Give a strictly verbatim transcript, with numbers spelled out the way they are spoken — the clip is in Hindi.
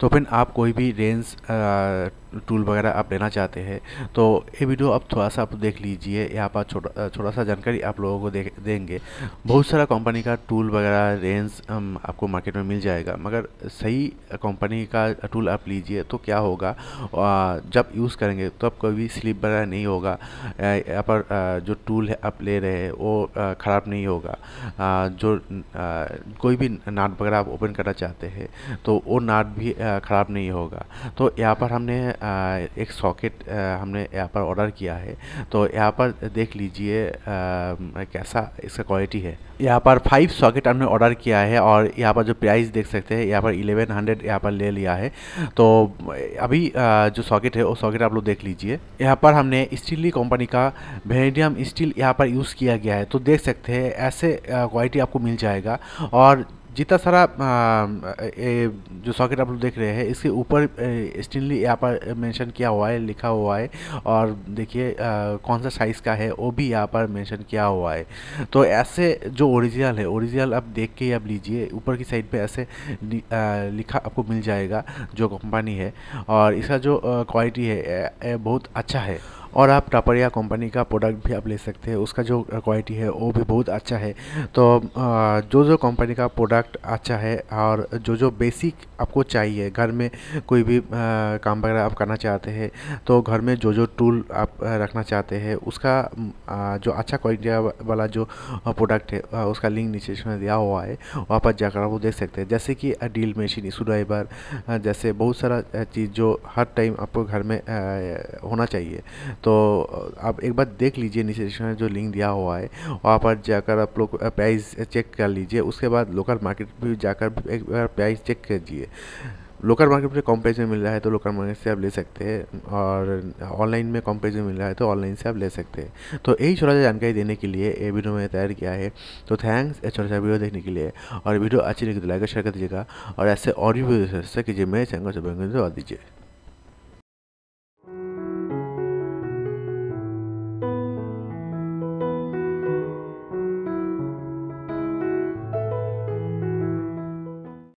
तो फिर आप कोई भी रेंज टूल वगैरह आप लेना चाहते हैं तो ये वीडियो आप थोड़ा सा आप देख लीजिए, यहाँ पर छोटा छोटा सा जानकारी आप लोगों को दे देंगे। बहुत सारा कंपनी का टूल वगैरह रेंज आपको मार्केट में मिल जाएगा, मगर सही कंपनी का टूल आप लीजिए तो क्या होगा, जब यूज़ करेंगे तो आप कोई भी स्लिप वगैरह नहीं होगा, यहाँ पर जो टूल आप ले रहे हैं वो ख़राब नहीं होगा। जो कोई भी नाट वगैरह आप ओपन करना चाहते हैं तो वो नाट भी ख़राब नहीं होगा। तो यहाँ पर हमने एक सॉकेट हमने यहाँ पर ऑर्डर किया है, तो यहाँ पर देख लीजिए कैसा इसका क्वालिटी है। यहाँ पर फाइव सॉकेट हमने ऑर्डर किया है और यहाँ पर जो प्राइस देख सकते हैं यहाँ पर इलेवन हंड्रेड यहाँ पर ले लिया है। तो अभी जो सॉकेट है वो सॉकेट आप लोग देख लीजिए। यहाँ पर हमने स्टीली कंपनी का वेनेडियम स्टील यहाँ पर यूज़ किया गया है, तो देख सकते हैं ऐसे क्वालिटी आपको मिल जाएगा। और जितना सारा जो सॉकेट आप लोग देख रहे हैं इसके ऊपर स्टीनली यहाँ पर मेंशन किया हुआ है, लिखा हुआ है, और देखिए कौन सा साइज़ का है वो भी यहाँ पर मेंशन किया हुआ है। तो ऐसे जो ओरिजिनल है ओरिजिनल आप देख के ही आप लीजिए, ऊपर की साइड पे ऐसे लि, आ, लिखा आपको मिल जाएगा जो कंपनी है, और इसका जो क्वालिटी है बहुत अच्छा है। और आप टापरिया कंपनी का प्रोडक्ट भी आप ले सकते हैं, उसका जो क्वालिटी है वो भी बहुत अच्छा है। तो जो जो कंपनी का प्रोडक्ट अच्छा है और जो जो बेसिक आपको चाहिए, घर में कोई भी काम वगैरह आप करना चाहते हैं तो घर में जो जो टूल आप रखना चाहते हैं उसका जो अच्छा क्वालिटी वाला जो प्रोडक्ट है उसका लिंक नीचे में दिया हुआ है, वहाँ पर जाकर आप वो देख सकते हैं। जैसे कि ड्रिल मशीन, स्क्रू ड्राइवर, जैसे बहुत सारा चीज़ जो हर टाइम आपको घर में होना चाहिए। तो आप एक बार देख लीजिए नीचे में जो लिंक दिया हुआ है वहाँ पर जाकर आप लोग प्राइस चेक कर लीजिए। उसके बाद लोकल मार्केट भी जाकर एक बार प्राइस चेक कीजिए, लोकल मार्केट में कम प्राइस में मिल रहा है तो लोकल मार्केट से आप ले सकते हैं, और ऑनलाइन में कम प्राइस में मिल रहा है तो ऑनलाइन से आप ले सकते हैं। तो यही छोटा सा जानकारी देने के लिए ये वीडियो मैंने तैयार किया है। तो थैंक्स छोटा सा वीडियो देखने के लिए, और वीडियो अच्छी लगी तो लाइक शेयर कर दीजिएगा, और ऐसे और भी वीडियो कीजिए मेरे चैनल से, बंद कर दीजिए।